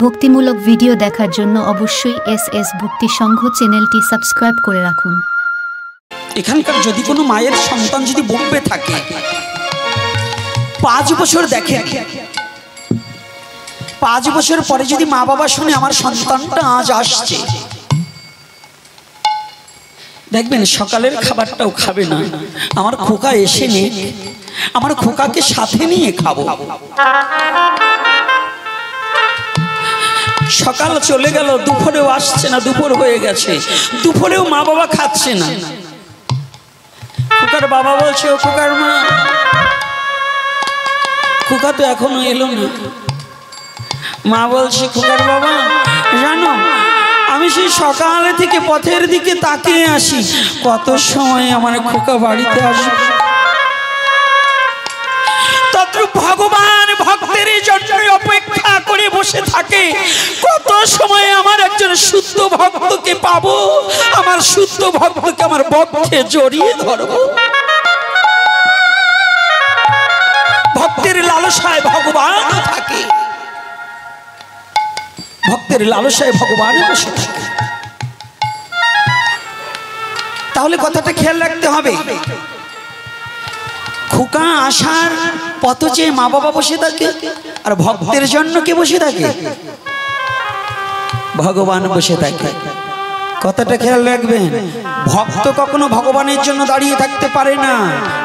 भक्तिमूलक video देखार जोन्नो अवश्य एस एस भक्ति संघ चैनलटी सबस्क्राइब करे राखुन। एखानकार यदि कोनो मायेर सन्तान यदि बुक पे थाके 5 बछर देखे 5 बछर परे यदि मा बाबा शुने आमार सन्तानटा आज आसछे देखबेन सकालेर खाबारटाও खाबे ना आमार खोका एसेনি आमार खोकाके साथे निये खाबो। सकाल चले गेल दुपुरे आसछे ना दुपुर होये गेछे दुपुरेও मा बाबा खाচ্ছে না। खोकार बाबा बोलছে ओ खोकार मा खोका तो एखोनो एलो ना। मा बोलছে खोकार बाबा জানো আমি সেই সকাল থেকে পথের দিকে তাকিয়ে আসি কত সময় আমার খোকা বাড়িতে আসে। ততরূপ ভগবান ভক্তের জন্য অপেক্ষা করে বসে থাকে কত সময় আমার একজন শুদ্ধ ভক্তকে পাবো আমার শুদ্ধ ভক্তকে আমার বক্ষে জড়িয়ে ধরবো। ভক্তের লালসায় ভগবান থাকে ভক্তের লালসায় ভগবান বসে থাকে। তাহলে কথাটা খেয়াল রাখতে হবে খোকা আসার পথে মা বাবা বসে থাকে আর ভক্তের জন্য কে বসে থাকে ভগবান বসে থাকে। কথাটা খেয়াল রাখবেন ভক্ত কখনো ভগবানের জন্য দাঁড়িয়ে থাকতে পারে না।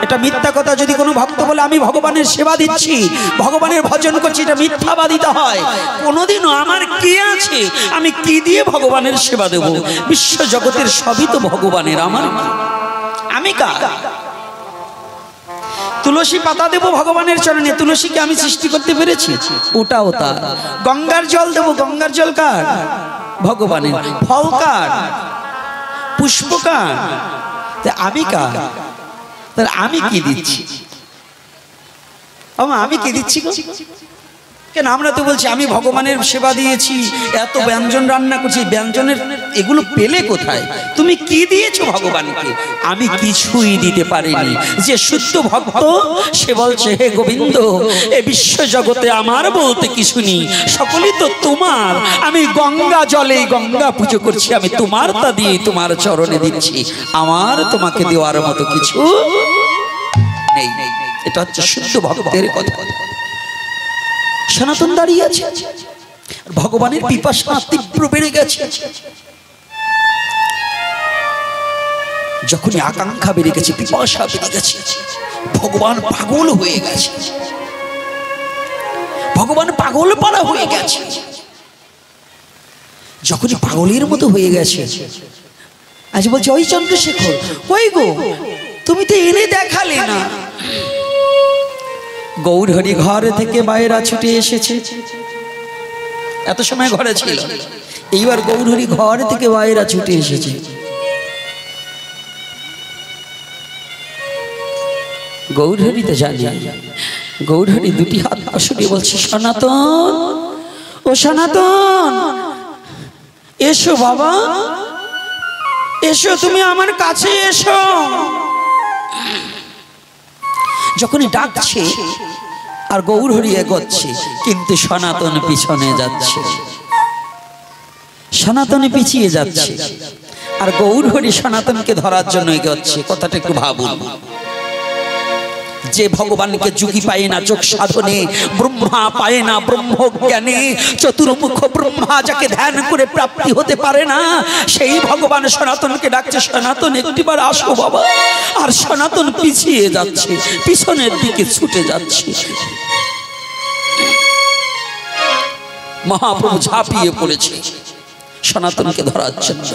এটা মিথ্যা কথা যদি কোনো ভক্ত বলে আমি ভগবানের সেবা দিচ্ছি ভগবানের ভজন করছি এটা মিথ্যাবাদিতা হয়। কোনোদিনও আমার কি আছে আমি কি দিয়ে ভগবানের সেবা দেব বিশ্ব জগতের সবই তো ভগবানের আমার আমি কার। তুলসী পাতা দেব ভগবানের চরণে তুলসীকে আমি সৃষ্টি করতে পেরেছি ওটাও তার। গঙ্গার জল দেব গঙ্গার জল কার ভগবানের। ফল কার পুষ্প কার আমি কার। তাহলে আমি কি দিচ্ছি আমি কি দিচ্ছি কেন আমরা তো বলছি আমি ভগবানের সেবা দিয়েছি এত ব্যঞ্জন রান্না করছি ব্যঞ্জনের এগুলো পেলে কোথায় তুমি কি দিয়েছো ভগবানকে। আমি কিছুই দিতে পারিনি যে শুদ্ধ ভক্ত সে বলছে হে গোবিন্দ এ বিশ্ব জগতে আমার বলতে কিছু নেই সকলেই তো তোমার। আমি গঙ্গা জলে গঙ্গা পুজো করছি আমি তোমার তা দিয়ে তোমার চরণে দিচ্ছি আমার তোমাকে দেওয়ার মতো কিছু নেই। এটা হচ্ছে শুদ্ধ ভক্তের কথা। সনাতন দাঁড়িয়ে আছে ভগবানের পিপাসা তীব্র বেড়ে গেছে যখনই আকাঙ্ক্ষা বেড়ে গেছে পিপাসা বেড়ে গেছে ভগবান পাগল হয়ে গেছে ভগবান পাগল পারা হয়ে গেছে। যখনই পাগলের মতো হয়ে গেছে আজ বলছে ওই চন্দ্রশেখর কই গো তুমি তো এনে দেখালে না। গৌর হরি ঘর থেকে বাইরা ছুটে এসেছে এত সময় ঘরে ছিল এইবার গৌর হরি ঘর থেকে বাইরা ছুটে এসেছে। গৌর হরি তো জানে গৌর হরি দুটি হাত ছুটে বলছে সনাতন ও সনাতন এসো বাবা এসো তুমি আমার কাছে এসো। যখনই ডাকছে আর গৌর হরি এগোচ্ছে কিন্তু সনাতন পিছনে যাচ্ছে সনাতনে পিছিয়ে যাচ্ছে আর গৌর হরি সনাতনকে ধরার জন্য এগোচ্ছে। কথাটা একটু ভাবুন যে ভগবানকে যোগী পায় না যোগ সাধনে ব্রহ্মা পায় না ব্রহ্ম জ্ঞানে চতুর্মুখ ব্রহ্মা যাকে ধ্যান করে প্রাপ্তি হতে পারে না সেই ভগবান সনাতনকে ডাকছে সনাতন একটিবার আসো বাবা। আর সনাতন পিছিয়ে যাচ্ছে পিছনের দিকে ছুটে যাচ্ছে। মহাপ্রভু ঝাঁপিয়ে পড়েছে সনাতনকে ধরার জন্য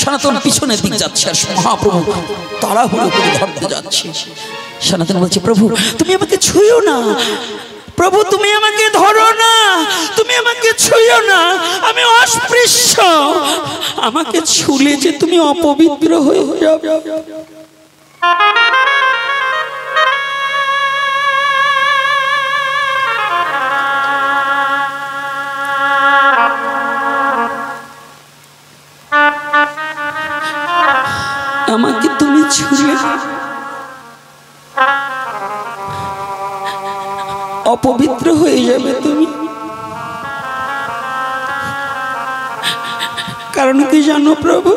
সনাতন পিছনের দিক যাচ্ছে আর মহাপ্রভু তাড়াহুড়ো করে ধরতে যাচ্ছে। সনাতন বলছে প্রভু তুমি আমাকে ছুঁয়ো না প্রভু তুমি আমাকে ধরো না তুমি আমাকে ছুঁয়ো না আমি অস্পৃশ্য আমাকে ছুঁলে যে তুমি অপবিত্র হয়ে যাবে। আমাকে তুমি ছুঁলে অপবিত্র হয়ে যাবে তুমি कारण की जानो प्रभु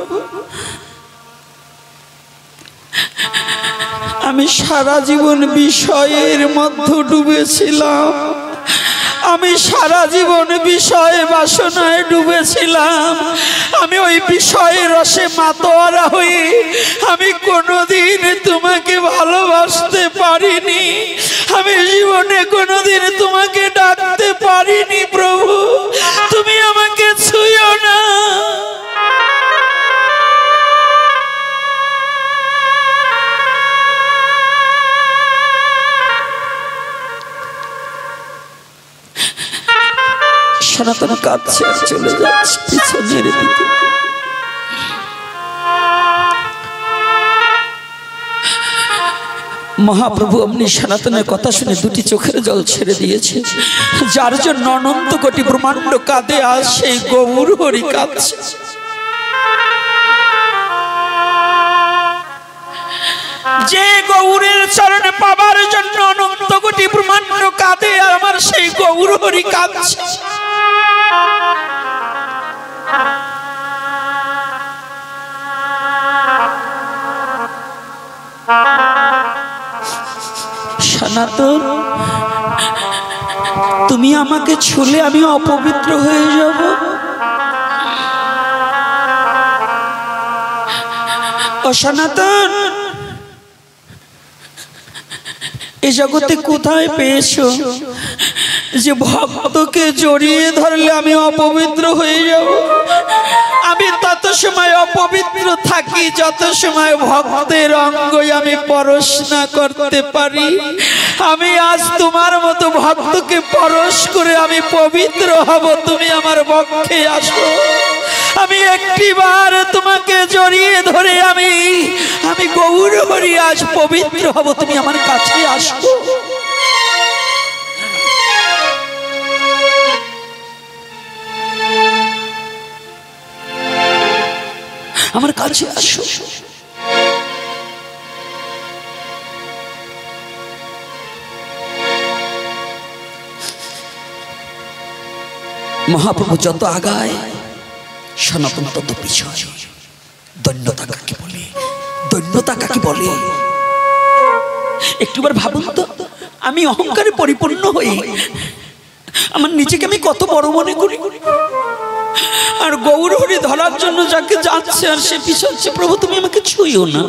आमी सारा जीवन विषयेर मध्य डूबेछिलाम सारा जीवन विषय वासनाय डूबेछिलाम आमी ओई विषयेर रसे मातोयारा हई आमी कोनोदिन तुम्हें भालोबासते पारिनी आमी जीवने कोनोदिन तुम्हें डाकते पारिनी प्रभु तुमी आमाके छुइयो ना सनातन काछे चले जाच्छे पीछे मेरे दिके महाप्रभु अपनी सनातन कथा शुने दुटी चोखेर जल छेड़े दिएछे जार जन्य अनंत कोटी ब्रह्मांड कादे आज सेई गौर हरि कादछे जे गौरेर चरण पावार जन्य अनंत कोटी ब्रह्मांड कादे आमार सेई गौर हरि कादछे सनातन तुमी आमाके छुले आमी अपवित्र हये যাব ओ सनातन ए जगते कोथाय पेয়েছো जे भक्त के जड़िए धरले आमी अपवित्र हये যাব आमी तत समय अपवित्र थाकी जत समय भक्तेर अंगई आमी परश ना करते पारी आमी आज तुम्हार मतो भक्त के परश करे आमी पवित्र हब तुमी आमार पक्षे आसो आमी एकटिबार तुम्हें जड़िए धरे आमी आमी गौर हरि आज पवित्र हब तुमी आमार काछे आसो আমার কাছে আসো মহাপ্রভু যত আগায় সনাতন তত পিছায় দৈন্যতা কাকে বলে একবার ভাবুন তো আমি অহংকারে পরিপূর্ণ হই আমার নিজেকে আমি কত বড় মনে করি और गौर हरि धरार जन्य जाके जाच्छे आर से पिछाच्छे प्रभु तुमी आमाके छुइयो ना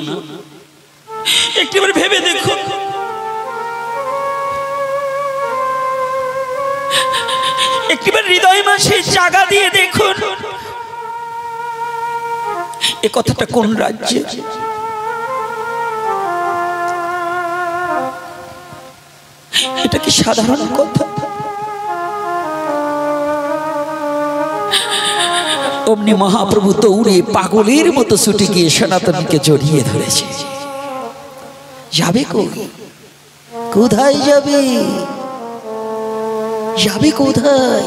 एकटिबार भेबे देखो एकटिबार हृदय मासे जागा दिए देखो ए कथाटा कोन राज्ये एटा कि साधारण कथा अमनी महाप्रभु दौड़े पागलेर मतो छुटे गिये सनातनके जड़िए धरेछे जाबे कोई कोथाय जाबे जाबे कोथाय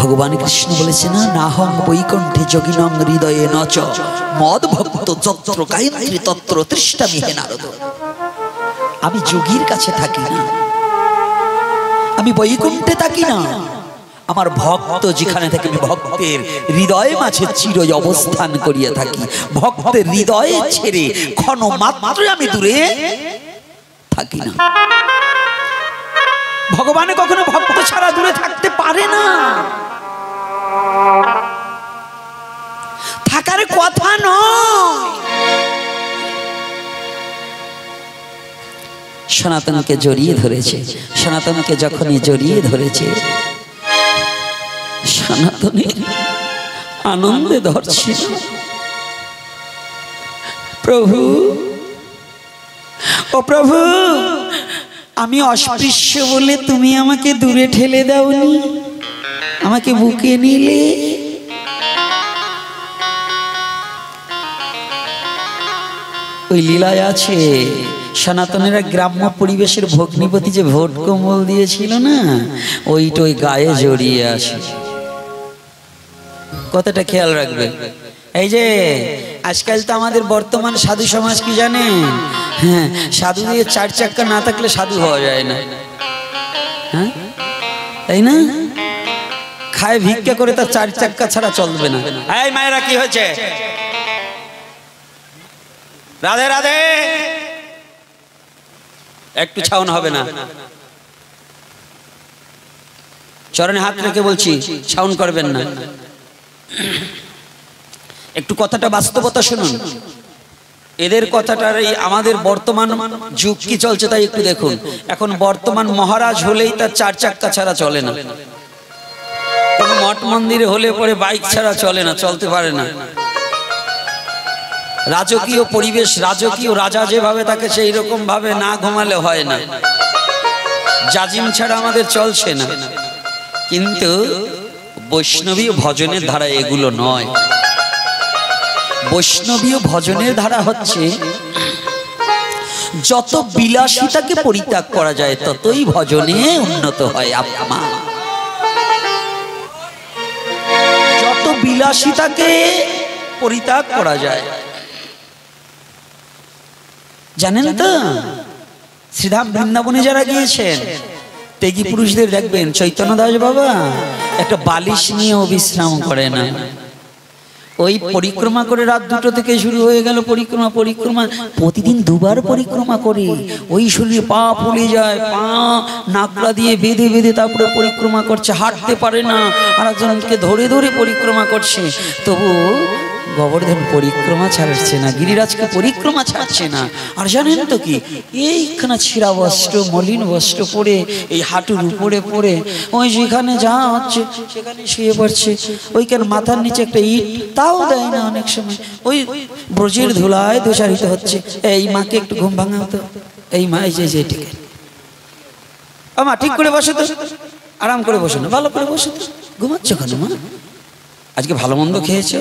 भगवान कृष्ण बोलेछे ना नाहं वैकुण्ठे जोगिनां हृदये नच मद भक्त जत्र कायन्त्री तत्र तृष्णामि हे नारद आमी जोगीर काछे थाकी ना आमी वैकुण्ठे थाकी ना आमार भक्त जेखाने थाके आमी भक्तेर हृदय माझे चिरय अवस्थान करिया थाकी भक्तेर हृदय छेड़े क्षण मात्रই आमी दूरे थाकी ना भगवान कखनो भक्त छाड़ा दूरे थाकते पारे ना थाकार कथा नय सनातन के जड़िए धरेछे सनातन के जखनी जड़िए धरेछे सनातन आनंदे धरछे प्रभु ओ प्रभु आमी अस्पृश्य बोले तुमी आमाके दूरे ठेले दाओनी आमाके बुके निले ओई लीलाय आछे सनातनेरा ग्राम्य परिवेशेर भग्निपति जे भोट कम्बल दिएछिलो ना ओइटोई गाये जड़िए आछे कतटा खेयाल राखबे এই যে আজকাল তো আমাদের বর্তমান সাধু সমাজ কি জানেন हाँ साधु दिए चार चक्कर ना थकले साधु हो जाए ना तई ना खाए भिक्षा करे तार चार चक्कर छाड़ा चलबे ना। ऐ मायरा की होयेछे? राधे राधे एकटू छाउन होबे ना चरणे हाथ रेखे बोलछी छाउन करबेन ना एकटू कथाटा वास्तवता शुनुन एदेर कथाटार एई आमादेर बर्तमान जुग की चलछे ताई एकटू देखुन। एखन बर्तमान महाराज होलेई तार चार चक्का छाड़ा चले ना कोनो मठ मंदिरे होले परे बाइक छाड़ा चले ना चलते पारे ना। राजकीय परिवेश राजकीय राजा जेभावे ताके सेई रकम भावे ना घुमाले हय ना जाजिम छाड़ा आमादेर चलछे ना किन्तु वैष्णवी भजनेर धारा एगुलो नय। वैष्णवीय भजनेर धारा हच्छे जत बिलासिताके परित्याग करा जाय ततई भजने उन्नत हय आत्मा। जत बिलासिताके परित्याग करा जाय जानेन तो श्रीधाम वृंदावने जारा गियेछेन तेगी पुरुषदेर देखबेन चैतन्य दास बाबा एकटा बालिश निये विश्राम करे ना ওই পরিক্রমা করে রাত 2টা থেকে শুরু হয়ে গেল পরিক্রমা পরিক্রমা প্রতিদিন দুবার পরিক্রমা করে ওই শুলিয়ে পা ফুলে যায় পা নাকড়া দিয়ে বেঁধে বেঁধে তারপরে পরিক্রমা করছে হাঁটতে পারে না আর একজনকে ধরে ধরে পরিক্রমা করছে তবু গোবর্ধন পরিক্রমা ছাড়ছে না গিরিরাজকে পরিক্রমা ছাড়ছে না। আর জানেন তো কি এইখানে ছিঁড়া বস্ত্র মলিন বস্ত্র পরে এই হাঁটুর উপরে পরে ওই যেখানে যা হচ্ছে সেখানে শুয়ে পড়ছে ওইখানে মাথার নিচে একটা ইট তাও দেয় না অনেক সময় ওই ব্রজের ধুলায় দোষারিত হচ্ছে। এই মাকে একটু ঘুম ভাঙাও তো এই মা এই যে ঠিক আমা ঠিক করে বসে তো আরাম করে বসে না ভালো করে বসে তো ঘুমাচ্ছ কেন মা আজকে ভালো মন্দ খেয়েছো?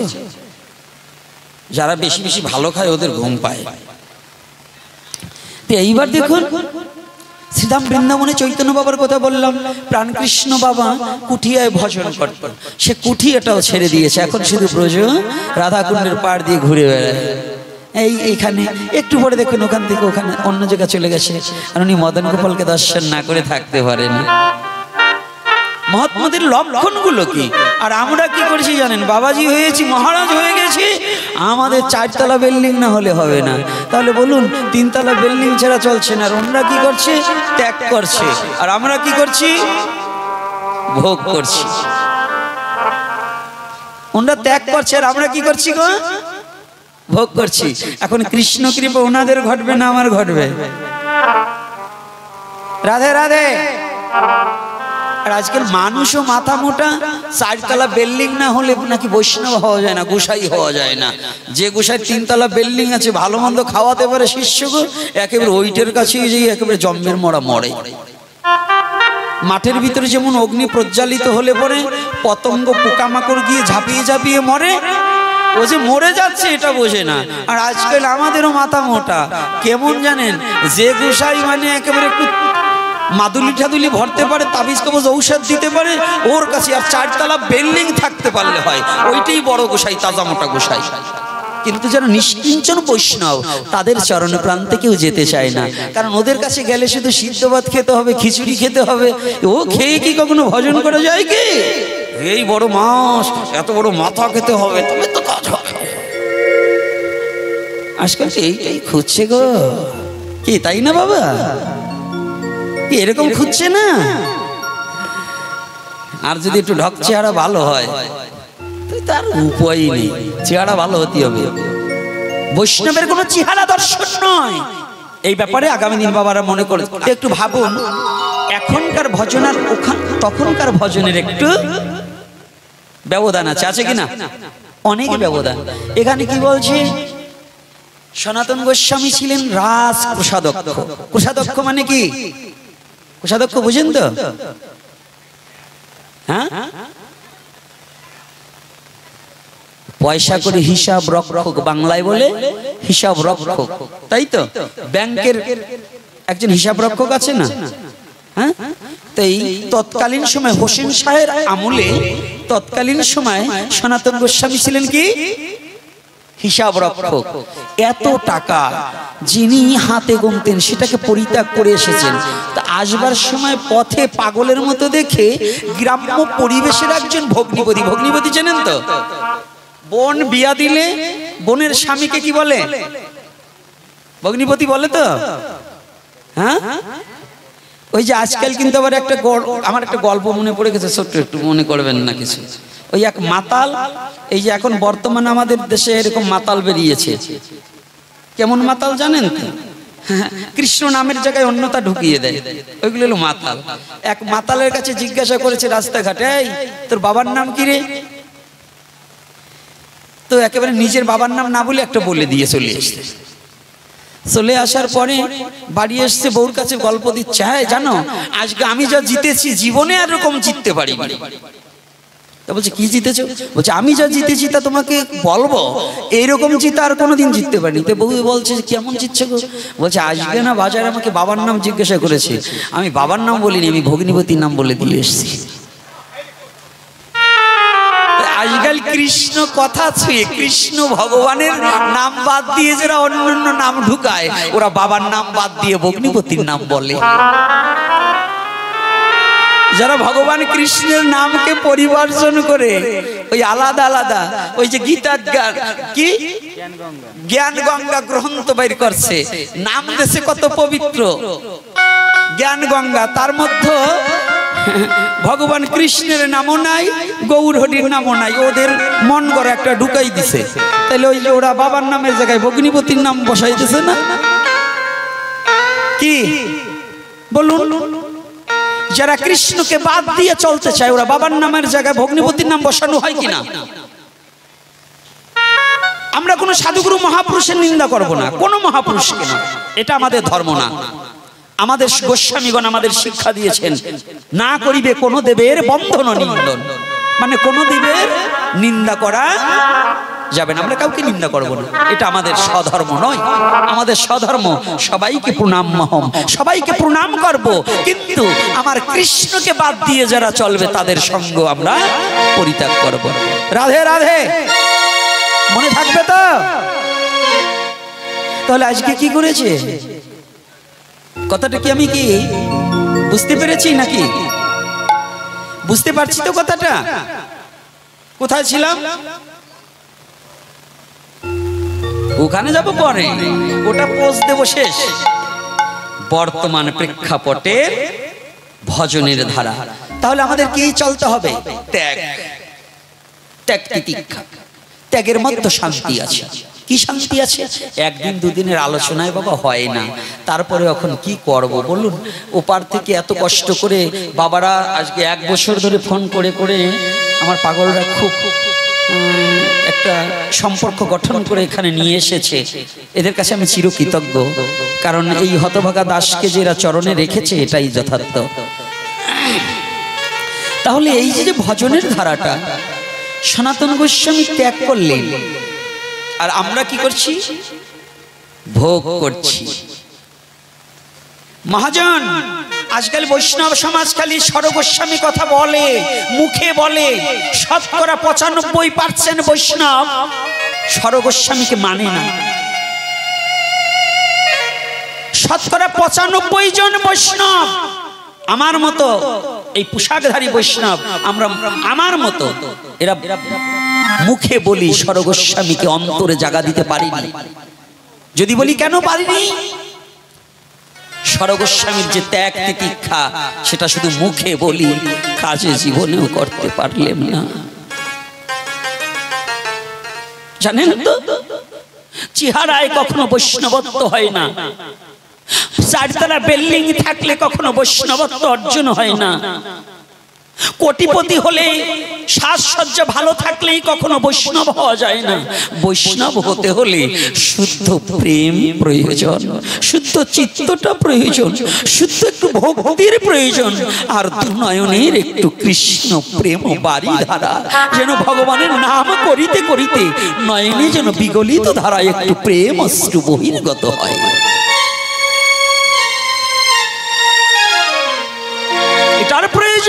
যারা বেশি বেশি ভালো খায় ওদের ঘুম পায়। তো এইবার দেখুন শ্রীধাম বৃন্দাবনে চৈতন্য বাবার কথা বললাম প্রাণকৃষ্ণ বাবা কুঠিয়ায় ভজন করতেন সে কুঠিয়াটাও ছেড়ে দিয়েছে এখন শুধু ব্রজ রাধাকুণ্ডের পাড় দিয়ে ঘুরে বেড়ায়। এই এইখানে একটু পরে দেখুন ওখান থেকে ওখানে অন্য জায়গায় চলে গেছে আর উনি মদন গোপালকে দর্শন না করে থাকতে পারেন। মহাত্মাদের লক্ষণগুলো কি আর আমরা কি করছি জানেন বাবাজি হয়েছি মহারাজ হয়ে গেছি আমাদের চারতলা বিল্ডিং না হলে হবে না তাহলে বলুন তিনতলা বিল্ডিং ছাড়া চলছে না। আর ওনারা কি করছে ত্যাগ করছে আর আমরা কি করছি ভোগ করছি। ওনারা ত্যাগ করছে আর আমরা কি করছি গো ভোগ করছি। এখন কৃষ্ণ কৃপা ওনাদের ঘটবে না আমার ঘটবে? রাধে রাধে। আর আজকাল মানুষও মাথা মোটা চারতলা বিল্ডিং না হলে নাকি বৈষ্ণব হওয়া যায় না গোসাই হওয়া যায় না। যে গোসাই তিনতলা বিল্ডিং আছে ভালো মন্দ খাওয়াতে পারে শিষ্যকে একেবারে ওইটার কাছেই যেই একেবারে জম্মের মরা মরে। মাঠের ভিতরে যেমন অগ্নি প্রজ্বালিত হলে পরে পতঙ্গ পোকামাকড় গিয়ে ঝাঁপিয়ে ঝাঁপিয়ে মরে ও যে মরে যাচ্ছে এটা বোঝে না। আর আজকাল আমাদেরও মাথা মোটা কেমন জানেন যে গোসাই মানে একেবারে একটু মাদুলি ঠাদুলি ভরতে পারে তাবিজ কবজ ঔষধ দিতে পারে ওর কাছে আর চারতলা বিল্ডিং থাকতে পারলে হয় ওইটাই বড় গোসাই তাজা মোটা গোসাই। কিন্তু যারা নিষ্কিঞ্চন বৈষ্ণব তাদের চরণ প্রান্তে কেউ যেতে চায় না কারণ ওদের কাছে গেলে শুধু সিদ্ধ ভাত খেতে হবে খিচুড়ি খেতে হবে ও খেয়ে কি কখনো ভজন করা যায় কি? এই বড় মাছ এত বড় মাথা খেতে হবে তবে তো কাজ হবে। আজকাল এইটাই খুঁজছে গো কি তাই না বাবা এরকম খুঁজছে না? আর যদি একটু ঢক চেহারা ভালো হয় তার উপায় নেই চেহারা ভালো হতে হবে বৈষ্ণবের কোনো চেহারা দর্শন নয়। এই ব্যাপারে আগামী দিন বাবারা মনে করে একটু ভাবুন এখনকার ভজন আর তখনকার ভজনের একটু ব্যবধান আছে আছে কিনা অনেক ব্যবধান। এখানে কি বলছে সনাতন গোস্বামী ছিলেন রাজ কোষাধ্যক্ষ। কোষাধ্যক্ষ মানে কি কোষাধ্যক্ষ বুঝেন তো? হ্যাঁ পয়সা করে হিসাব রক্ষক বাংলায় বলে হিসাব রক্ষক তাই তো ব্যাংকের একজন হিসাব রক্ষক আছে না হ্যাঁ। তাই তৎকালীন সময় হোসেন শাহের আমলে তৎকালীন সময় সনাতন গোস্বামী ছিলেন কি हिसाब रक्षक एत टाका जिनि हाथे गुनतें सेटाके परित्याग करे एसेछेन। तो आसबार समय पथे पागलेर मतो देखे ग्राम्य परिवेशेर एकजन भग्निपति भग्निपति जानेन तो बोन बिया दिले बोनेर स्वामीके कि बोले भग्निपति बोले तो हाँ ओई जे आजकल किन्तु आबार एकटा आमार एकटा गल्प मने पड़े गेछे छोट्ट एकटु मने करबेन ना किछु ওই এক মাতাল এই যে এখন বর্তমানে আমাদের দেশে এরকম মাতাল বেরিয়েছে কেমন মাতাল জানেন তো কৃষ্ণ নামের জায়গায় অন্যটা ঢুকিয়ে দেয় ওইগুলো হলো মাতাল। এক মাতালের কাছে জিজ্ঞাসা করেছে রাস্তাঘাটে এই তোর বাবার নাম কি রে, তো একেবারে নিজের বাবার নাম না বলে একটা বলে দিয়ে চলে এসেছে। চলে আসার পরে বাড়ি এসছে বউর কাছে গল্প দিচ্ছে হ্যাঁ জানো আজকে আমি যা জিতেছি জীবনে আর এরকম জিততে পারিনি। भग्निपतिर नाम आजकल कृष्ण कथा छुए कृष्ण भगवान नाम बद दिए जरा अन्य नाम ढुकाय बाबार नाम बद दिए भग्निपतिर नाम जरा भगवान कृष्णेर नाम के परिवर्तन करे ओई आलादा आलादा ओई जे गीतार गान की ज्ञान गंगा ग्रंथ बैर करछे नाम देशे कत पवित्र ज्ञान गंगा तार मध्य भगवान कृष्णेर नामो नाई गौरहरिर नामो नाई ओदेर मन करे एकटा ढुकाई दिछे ताहले ओई जे ओरा बाबार नामेर जायगाय भग्निपतिर नाम बसाई दिछे ना की बोलुन जरा कृष्ण के बाद दिए चलते चाय बाबार नाम जगह भग्निपतिर नाम बसानो है कि ना आमरा कोनो साधुगुरु महापुरुषेर निंदा करब ना कोनो महापुरुष के ना एटा आमादेर धर्म ना। आमादेर गोस्वामीगण आमादेर शिक्षा दिएछेन ना करिबे कोनो देवेर बंधन निंदन माने कोनो देवेर निंदा करा যাবেন আমরা কাউকে নিন্দা করব না এটা আমাদের সধর্ম নয়। আমাদের সধর্ম সবাইকে প্রণাম মহম সবাইকে প্রণাম করব কিন্তু আমার কৃষ্ণকে বাদ দিয়ে যারা চলবে তাদের সঙ্গ আমরা পরিত্যাগ করব। রাধে রাধে মনে থাকবে তো। তাহলে আজকে কি করেছে কথাটা কি আমি কি বুঝতে পেরেছি নাকি বুঝতে পারছি তো কথাটা কোথায় ছিলাম ওখানে যাব পরে ওটা পোস্ট দেব শেষ। বর্তমান প্রেক্ষাপটে ভজনের ধারা তাহলে আমাদের কি চলতে হবে ত্যাগ ত্যাগ তিতিক্ষা ত্যাগের মধ্যে শান্তি আছে। কি শান্তি আছে একদিন দুদিনের আলোচনায় বাবা হয় না তারপরে এখন কি করব বলুন। ওপার থেকে এত কষ্ট করে বাবারা আজকে এক বছর ধরে ফোন করে করে আমার পাগলরা খুব একটা সম্পর্ক গঠন করে এখানে নিয়ে এসেছে এদের কাছে আমি চিরকৃতজ্ঞ কারণ এই হতভাগা দাসকে যারা চরণে রেখেছে এটাই যথার্থ। তাহলে এই যে ভজনের ধারাটা সনাতন গোস্বামী ত্যাগ করলেন আর আমরা কি করছি ভোগ করছি। মহাজন आजकल वैष्णव समाज खाली सर्वगोस्वामी कथा बोले मुखे बोले शतकरा 95% वैष्णव सर्वगोस्वामी के माने ना। शतकरा 95 जन वैष्णव आमार मतो ये पोशाकधारी वैष्णव आमार मतो एरा मुखे बोली सर्वगोस्वामी के अंतरे जागा दीते पारिनी जदि बोली केन पारिनी সরগোস্বামীর যে ত্যাগ তিতিক্ষা সেটা শুধু মুখে বলি কাজে জীবনেও করতে পারলাম না। জানেন তো চেহারায় কখনো বৈষ্ণবত্ব হয় না চারতলা বিল্ডিং থাকলে কখনো বৈষ্ণবত্ব অর্জন হয় না কোটিপতি হলে সাজসজ্জা ভালো থাকলেই কখনো বৈষ্ণব হওয়া যায় না। বৈষ্ণব হতে হলে শুদ্ধ প্রেম প্রয়োজন শুদ্ধ চিত্তটা প্রয়োজন শুদ্ধ একটু ভক্তির প্রয়োজন আর দুনয়নের একটু কৃষ্ণ প্রেম বাড়ি ধারা যেন ভগবানের নাম করিতে করিতে নয়নে যেন বিগলিত ধারা একটু প্রেম অশ্রু বহির্গত হয়। এটার প্রয়োজন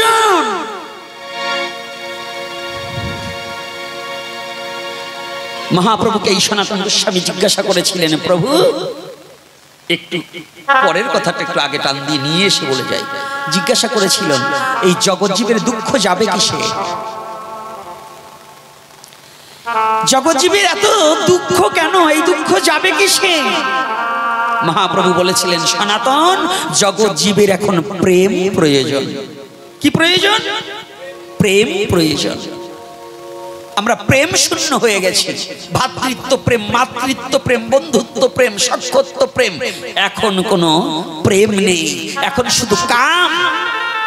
महाप्रभु के ईशानानंद स्वामी जिज्ञासा करेछिलेन प्रभु একটু পরের কথাটা একটু আগে টান দিয়ে নিয়ে এসে বলে যাই জিজ্ঞাসা করেছিলেন এই জগৎজীবের দুঃখ যাবে কিসে জগৎজীবের এত দুঃখ কেন এই দুঃখ যাবে কিসে মহাপ্রভু বলেছিলেন সনাতন জগৎজীবের এখন প্রেম প্রয়োজন কি প্রয়োজন প্রেম প্রয়োজন আমরা প্রেম শূন্য হয়ে গেছি ভাতৃত্ব প্রেম মাতৃত্ব প্রেম বন্ধুত্ব প্রেম সখ্যত্ব প্রেম এখন কোনো প্রেম নেই এখন শুধু কাম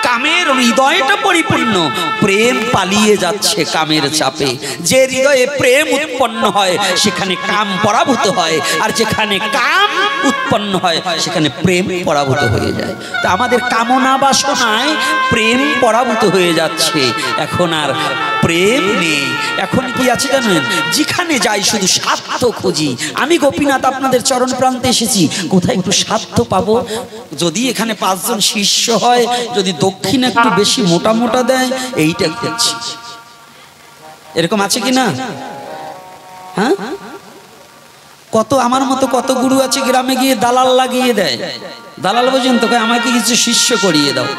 কামের হৃদয়টা পরিপূর্ণ প্রেম পালিয়ে যাচ্ছে কামের চাপে যে হৃদয়ে প্রেম উৎপন্ন হয় সেখানে কাম পরাভূত হয় আর যেখানে কাম উৎপন্ন হয় সেখানে প্রেম পরাভূত হয়ে যায় তো আমাদের কামনা বাসনায় প্রেম পরাভূত হয়ে যাচ্ছে এখন আর प्रेम नहीं एखन कि आछे जानेन जेखाने जाई शुधु स्वार्थ खुजी आमी गोपीनाथ आपनादेर चरण प्रान्ते एसेछि कोथाय एकटु स्वार्थ पाबो जदि एखाने पाँच जन शिष्य हय जदि दक्षिणा एकटु बेशी मोटा मोटा देय एइटा खाচ্ছি एरकम आछे कि ना हाँ कत आमार मतो कत गुरु आछे ग्रामे गिये दालाल लागिये देय दालाल बोझेन तो कय आमाके किछु शिष्य करिये दाओ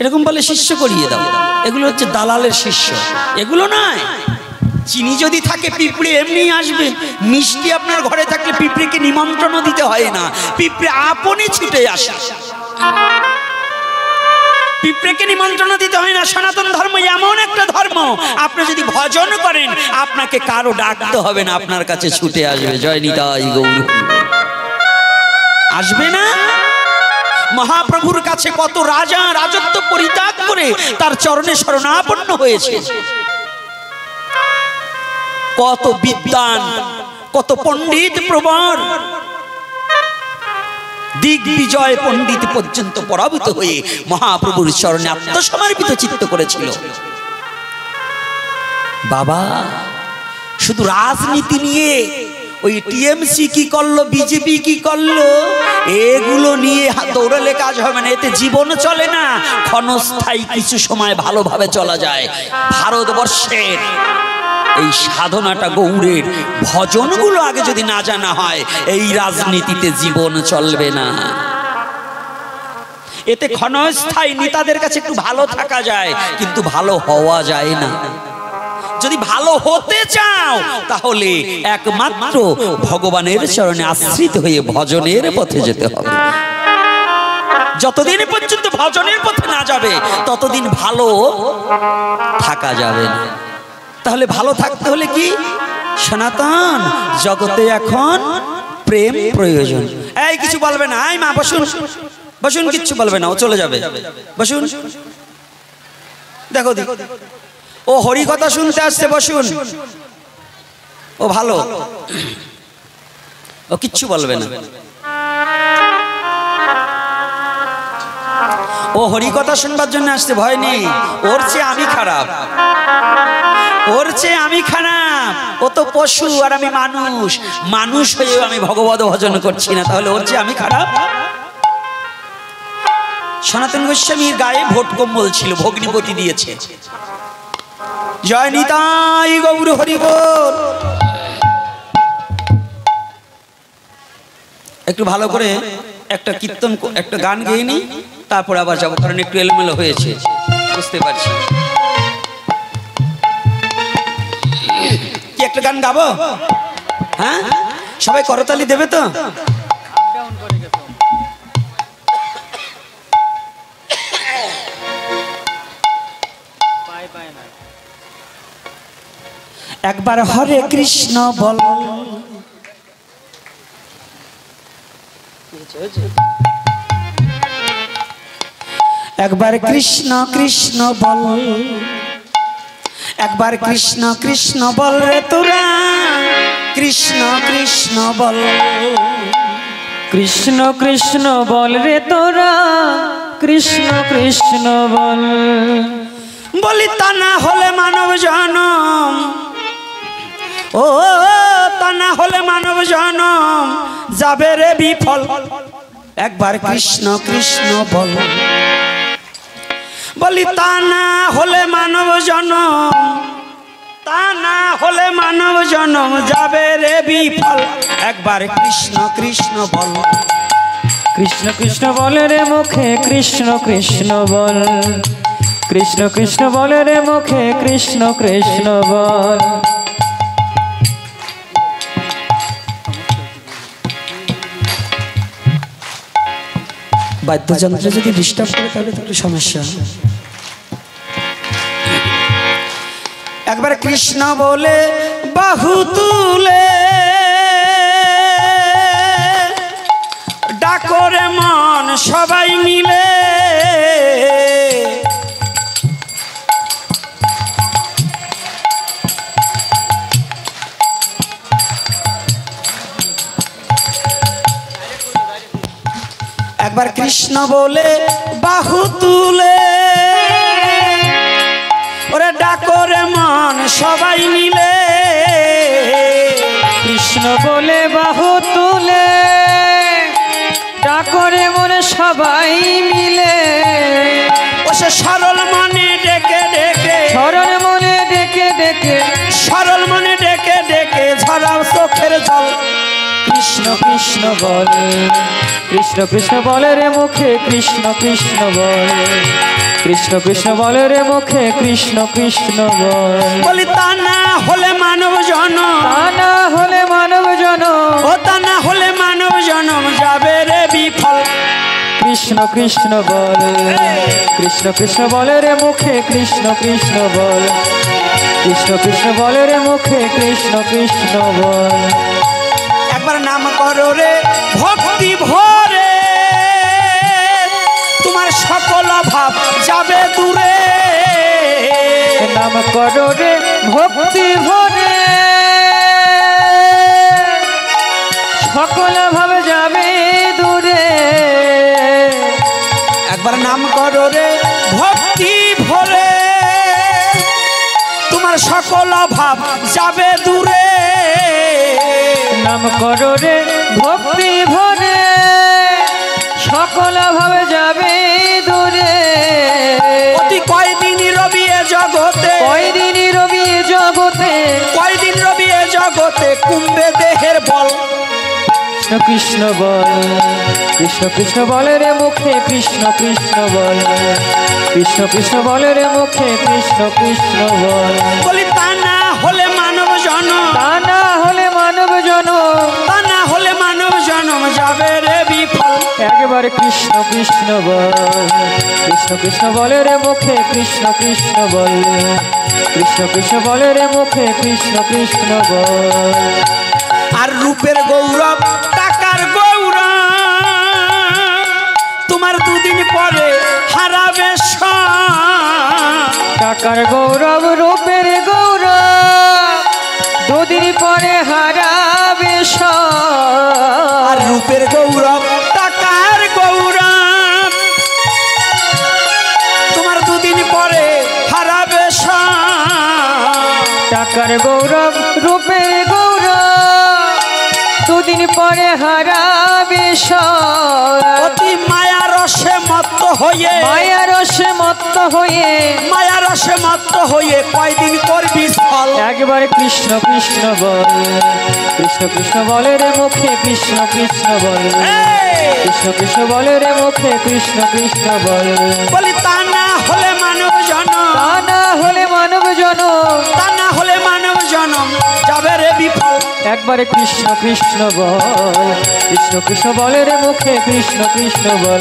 এরকম বলে শিষ্য করিয়ে দাও এগুলো হচ্ছে দালালের শিষ্য এগুলো নয় চিনি যদি থাকে পিঁপড়ে এমনি আসবে মিষ্টি আপনার ঘরে থাকলে পিঁপড়েকে নিমন্ত্রণ দিতে হয় না পিঁপড়ে আপনি ছুটে আসে পিঁপড়েকে নিমন্ত্রণ দিতে হয় না সনাতন ধর্ম এমন একটা ধর্ম আপনি যদি ভজন করেন আপনাকে কারো ডাকতে হবে না আপনার কাছে ছুটে আসবে জয় নিতাই গৌর আসবে না महाप्रभुर काछे कत राजा राजत्व परित्याग करे तार चरणे शरणापन्न होयेछे कत विद्वान कत पंडित प्रवर दिग्विजय पंडित पर्यन्त पराभूत हये महाप्रभुर चरणे आत्मसमर्पित चित्त करेछिल बाबा शुधु राजनीति निये ওই টিএমসি কি করলো বিজেপি কি করলো এগুলো নিয়ে দৌড়ালে কাজ হবে না এতে জীবন চলে না ক্ষণস্থায়ী কিছু সময় ভালোভাবে চলা যায় ভারতবর্ষের এই সাধনাটা গৌরের ভজনগুলো আগে যদি না জানা হয় এই রাজনীতিতে জীবন চলবে না এতে ক্ষণস্থায়ী নেতাদের কাছে একটু ভালো থাকা যায় কিন্তু ভালো হওয়া যায় না যদি ভালো হতে চাও তাহলে একমাত্র ভগবানের চরণে আশ্রিত হয়ে ভজনের পথে যেতে হবে যতদিন পর্যন্ত ভজনের পথে না যাবে ততদিন ভালো থাকা যাবে না তাহলে ভালো থাকতে হলে কি সনাতন জগতে এখন প্রেম প্রয়োজন এই কিছু বলবে না এই মা বসুন বসুন কিছু বলবে না ও চলে যাবে বসুন দেখো দেখো ও হরি কথা শুনতে আসছে বসুন ও ভালো ও কিচ্ছু বলবে না ও হরি কথা শুনবার জন্য আসছে ভয় নেই ওর চেয়ে আমি খারাপ ও তো পশু আর আমি মানুষ মানুষ হয়েও আমি ভগবত ভজন করছি না তাহলে ওর চেয়ে আমি খারাপ সনাতন গোস্বামীর গায়ে ভোট কম্বল ছিল ভগ্নিপতি দিয়েছে जय निताई गौर हरि बोल एक भालो करे एक कीर्तन एक गान गए नी तारपर आबार जाबो कारण एक एलोमेलो होयेछे बुझते पारछि कि एक गान गाबो हाँ सबाई करताली देबे तो एक बार हरे कृष्ण बोल एक बार कृष्ण कृष्ण बोल एक बार कृष्ण कृष्ण बोल रे तुरा कृष्ण कृष्ण बोल कृष्ण कृष्ण बोल रे तुरा कृष्ण कृष्ण बोल बोलिता ना होले मानव जन्म ओ तना होले मानव जन्म जाबे रे विफल एक बार कृष्ण कृष्ण बोल बोली तना होले मानव जन्म मानव जन्म जाबे रे विफल एक बार कृष्ण कृष्ण बोल कृष्ण कृष्ण बोले रे मुखे कृष्ण कृष्ण बोल कृष्ण कृष्ण बोले रे मुखे कृष्ण कृष्ण बोल। বাদ্যযন্ত্র যদি ডিস্টার্ব করে তাহলে তো সমস্যা। একবার কৃষ্ণ বলে বাহু তুলে ডাকরে মন সবাই মিলে একবার কৃষ্ণ বলে বাহু তুলে ওরে ডাকরে মন সবাই মিলে কৃষ্ণ বলে বাহু তুলে ডাকরে মন সবাই মিলে ও সে সরল মনে ডেকে ডেকে সরল মনে ডেকে ডেকে সরল মনে ডেকে ডেকে ঝরাও চোখের জল কৃষ্ণ কৃষ্ণ বল কৃষ্ণ কৃষ্ণ বলে রে মুখে কৃষ্ণ কৃষ্ণ বল কৃষ্ণ কৃষ্ণ বলে রে মুখে কৃষ্ণ কৃষ্ণ বল। বলি তা না হলে মানব জনম তা না হলে মানব জনম ও তা না হলে মানব জনম যাবে রে বিফল কৃষ্ণ কৃষ্ণ বল কৃষ্ণ কৃষ্ণ বলে রে মুখে কৃষ্ণ কৃষ্ণ বল কৃষ্ণ কৃষ্ণ বলে রে মুখে কৃষ্ণ কৃষ্ণ বল। একবার নাম করো রে ভক্তি ভরে তোমার সকল অভাব যাবে দূরে নাম করো রে ভক্তি ভরে সকল অভাব যাবে দূরে একবার নাম করো রে ভক্তি ভরে তোমার সকল অভাব যাবে দূরে নাম করো রে ভক্তি ভরে সকল ভাবে যাবে দূরে অতি কয়দিন রবি এ জগতে কয়দিন রবি এ জগতে কয়দিন রবি এ জগতে কুম্বে দেহের বল কৃষ্ণ কৃষ্ণ বল কৃষ্ণ কৃষ্ণ বলে রে মুখে কৃষ্ণ কৃষ্ণ বল কৃষ্ণ কৃষ্ণ বলে রে মুখে কৃষ্ণ কৃষ্ণ বল। বলি তা না হলে মানব জনম তা না হলে মানব জনম তা না হলে মানব জনম যাবে রে বিফল একবার কৃষ্ণ কৃষ্ণ বল কৃষ্ণ কৃষ্ণ বলে রে মুখে কৃষ্ণ কৃষ্ণ বল কৃষ্ণ কৃষ্ণ বলে রে মুখে কৃষ্ণ কৃষ্ণ বল। আর রূপের গৌরব টাকার গৌরব তোমার দুদিন পরে হারাবে টাকার গৌরব রূপের গৌরব দুদিন পরে হারাবে আর রূপের গৌরব টাকার গৌরব তোমার দুদিন পরে হারাবে টাকার গৌরব রূপের গৌরব দুদিন পরে হারাবে অতি মায়া রসে মত্ত হয়ে মায়া রসে মত্ত হয়ে মায়া রসে মত্ত হয়ে কয়দিন করবি ছল একবার কৃষ্ণ কৃষ্ণ বল কৃষ্ণ কৃষ্ণ বলে রে মুখে কৃষ্ণ কৃষ্ণ বল কৃষ্ণ কৃষ্ণ বলে রে মুখে কৃষ্ণ কৃষ্ণ বল। বলি তা না হলে মানব জনম তা না হলে মানব জনম তা না হলে মানব জনম যাবে রে বিফল একবারে কৃষ্ণ কৃষ্ণ বল কৃষ্ণ কৃষ্ণ বলে রে মুখে কৃষ্ণ কৃষ্ণ বল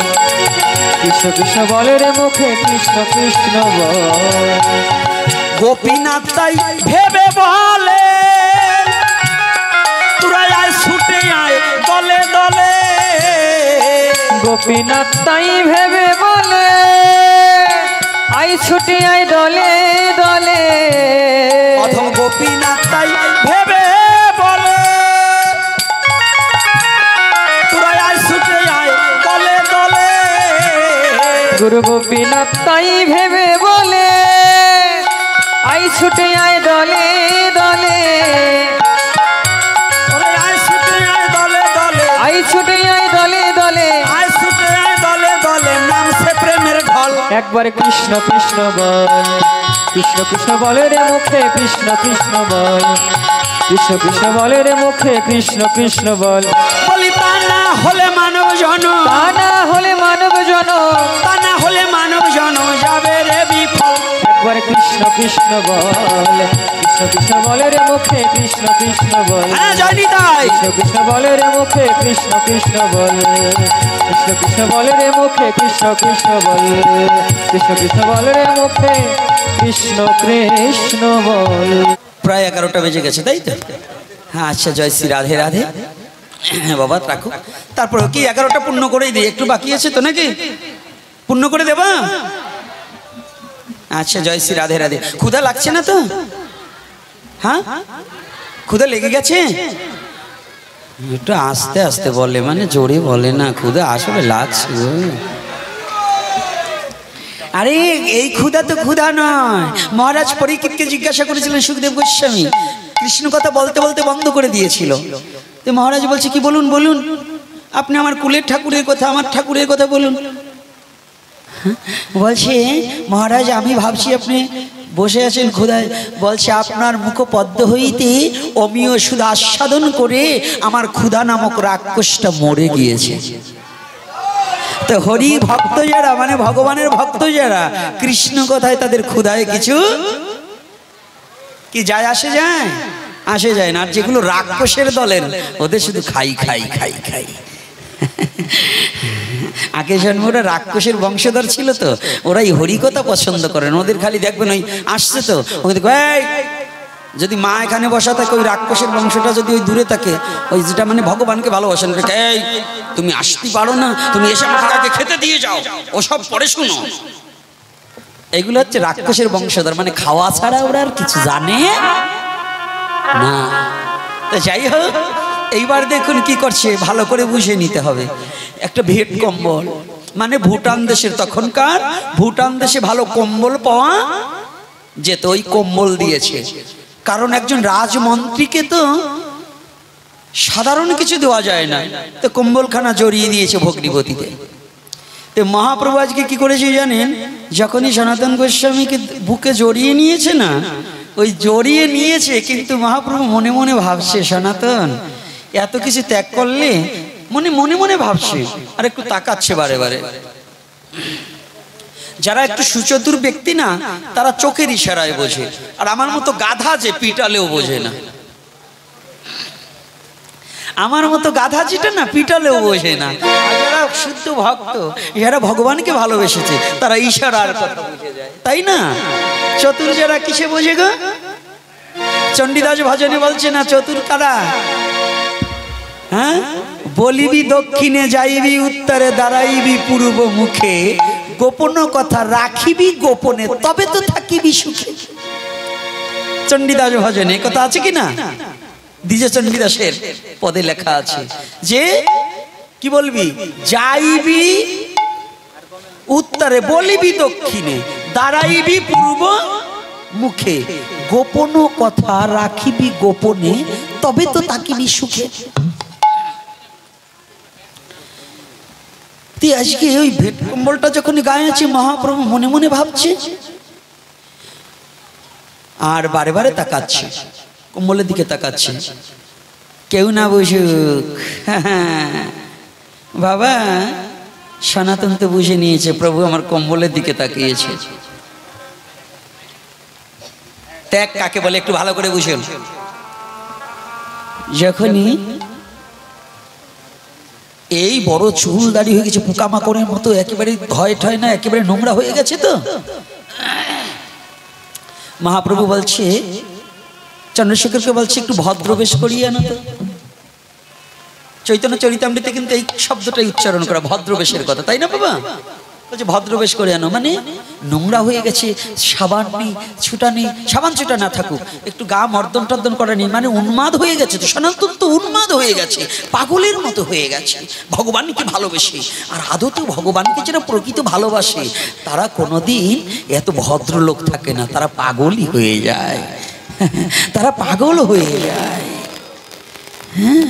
কৃষ্ণ কৃষ্ণ বলে রে মুখে কৃষ্ণ কৃষ্ণ বল। গোপীনাথ তাই ভেবে বলে তোরা আয় ছুটে আয় দলে দলে গোপীনাথ তাই ভেবে বলে আয় ছুটে আয় দলে দলে প্রথম গোপীনাথ তাই ভেবে গুরু গোপীনাথ তাই ভেবে বলে আই ছুটে আয় দলে দলে আয় ছুটে আয় দলে দলে আই ছুটে আয় দলে দলে আয় ছুটে আয় দলে দলে নাম সে প্রেমের ঢল একবারে কৃষ্ণ কৃষ্ণ বল कृष्ण कृष्ण बोले रे मुखे कृष्ण कृष्ण बोल, कृष्ण कृष्ण बोले रे मुखे कृष्ण कृष्ण बोल। बोली ताना होले मानव जनो, ताना होले मानव जनो, ताना होले मानव जनो जावे रे विफल। एक बार कृष्ण कृष्ण बोल, कृष्ण कृष्ण बोले रे मुखे कृष्ण कृष्ण बोल। हां जानी ताई कृष्ण कृष्ण बोले रे मुखे कृष्ण कृष्ण बोल, कृष्ण कृष्ण बोल रे मुखे कृष्ण कृष्ण बोल, कृष्ण कृष्ण बोल रे मुखे कृष्ण कृष्ण बोल। प्राय 11টা বেজে গেছে তাই তো? হ্যাঁ আচ্ছা, জয় শ্রী রাধে রাধে বাবা, রাখো। তারপর কি 11টা পূর্ণ করেই দিই, একটু বাকি আছে তো নাকি? পূর্ণ করে দেবা? আচ্ছা জয় শ্রী রাধে রাধে। ক্ষুধা লাগছে না তো? হ্যাঁ ক্ষুধা লেগে গেছে? একটু আস্তে আস্তে বলে, মানে জোরে বলে না, ক্ষুধা আসলে লাগছে। আরে এই ক্ষুধা তো ক্ষুধা নয়। মহারাজ পরীক্ষিতকে জিজ্ঞাসা করেছিলেন সুখদেব গোস্বামী, কৃষ্ণ কথা বলতে বলতে বন্ধ করে দিয়েছিল। তো মহারাজ বলছে কি বলুন বলুন, আপনি আমার কুলের ঠাকুরের কথা, আমার ঠাকুরের কথা বলুন। বলছে মহারাজ আমি ভাবছি আপনি বসে আছেন ক্ষুধায়। বলছে আপনার মুখ পদ্ম হইতে অমীয় সুদ আস্বাদন করে আমার ক্ষুধা নামক রাক্ষসটা মরে গিয়েছে। তো হরি ভক্ত যারা, মানে ভগবানের ভক্ত যারা, কৃষ্ণ কথায় তাদের ক্ষুধায় কিছু কি যায় আসে? যায় আসে যায় না। আর যেগুলো রাক্ষসের দলের, ওদের শুধু খাই খাই খাই খাই। আগে জন্ম ওরা রাক্ষসের বংশধর ছিল তো, ওরাই হরিকথা পছন্দ করেন। ওদের খালি দেখবেন ওই আসছে তো, ওদের যদি মা এখানে বসা থাকে, ওই রাক্ষসের বংশটা যদি ওই দূরে থাকে, ওই যেটা মানে ভগবানকে ভালোবাসেন, তুমি আসতে পারো না, তুমি এসে আমাকে খেতে দিয়ে যাও, ওসব পরে শুনো। এগুলো হচ্ছে রাক্ষসের বংশধর, মানে খাওয়া ছাড়া ওরা আর কিছু জানে না। তো যাই হোক, এইবার দেখুন কি করছে, ভালো করে বুঝে নিতে হবে। একটা ভেট কম্বল, মানে ভুটান দেশের, তখনকার ভুটান দেশে ভালো কম্বল পাওয়া যেত, ওই কম্বল দিয়েছে। কারণ একজন রাজমন্ত্রীকে তো সাধারণ কিছু দেওয়া যায় না, তো কম্বলখানা জড়িয়ে দিয়েছে ভগ্নিপতিতে। তো মহাপ্রভু আজকে কি করেছে জানেন, যখনই সনাতন গোস্বামীকে বুকে জড়িয়ে নিয়েছে না, ওই জড়িয়ে নিয়েছে, কিন্তু মহাপ্রভু মনে মনে ভাবছে সনাতন এত কিছু ত্যাগ করলে, মনে মনে মনে ভাবছে, আর একটু তাকাচ্ছে বারে বারে। যারা একটু সুচতুর ব্যক্তি না, তারা চোখের ইশারায় বোঝে, আর আমার মতো গাধা যে পিটালেও বোঝে না, আমার মতো গাধা যেটা না পিটালেও বোঝে না। যারা শুদ্ধ ভক্ত, যারা ভগবানকে ভালোবেসেছে, তারা ইশারার কথা বুঝে যায়, তাই না? চতুর যারা কিসে বোঝে গো? চণ্ডীদাস ভজনে বলছে না, চতুর কারা? হ্যাঁ, বলিবি দক্ষিণে যাইবি, উত্তরে দাঁড়াইবি, পূর্ব মুখে, গোপন কথা রাখিবি গোপনে, তবে তো থাকিবি সুখে। চণ্ডীদাস ভজনে কথা আছে কি না? দ্বিজে চণ্ডীদাসের পদে লেখা আছে যে কি বলবি, যাইবি উত্তরে, বলিবি দক্ষিণে, দাঁড়াইবি পূর্ব মুখে, গোপন কথা রাখিবি গোপনে, তবে তো থাকিবি সুখে। আজকে ওই ভেট কম্বলটা যখন গায়ে আছে, মহাপ্রভু মনে মনে ভাবছে আর বারে বারে তাকাচ্ছে, কম্বলের দিকে তাকাচ্ছে। কেউ না বুঝুক, বাবা সনাতন তো বুঝে নিয়েছে প্রভু আমার কম্বলের দিকে তাকিয়েছে। ত্যাগ কাকে বলে একটু ভালো করে বুঝুন। যখনই এই বড় চুল দাঁড়িয়ে হয়ে গেছে পোকামাকড়ের মতো, একেবারে ধয় ঠয় না, একেবারে নোংরা হয়ে গেছে। তো মহাপ্রভু বলছে চন্দ্রশেখরকে, বলছে একটু ভদ্রবেশ করিয়ে না। তো চৈতন্য চরিতামৃতে কিন্তু এই শব্দটাই উচ্চারণ করা, ভদ্রবেশের কথা, তাই না বাবা? বলছে ভদ্রবেশ করে আনো, মানে নোংরা হয়ে গেছে, সাবান নেই, ছুটা নেই, সাবান ছুটা না থাকুক, একটু গা মর্দন টর্দন করা নেই, মানে উন্মাদ হয়ে গেছে। তো সনাতন তো উন্মাদ হয়ে গেছে, পাগলের মতো হয়ে গেছে, ভগবানকে ভালোবেসে। আর আদতে ভগবানকে যারা প্রকৃত ভালোবাসে, তারা কোনোদিন এত ভদ্রলোক থাকে না, তারা পাগলই হয়ে যায়, তারা পাগল হয়ে যায়। হ্যাঁ,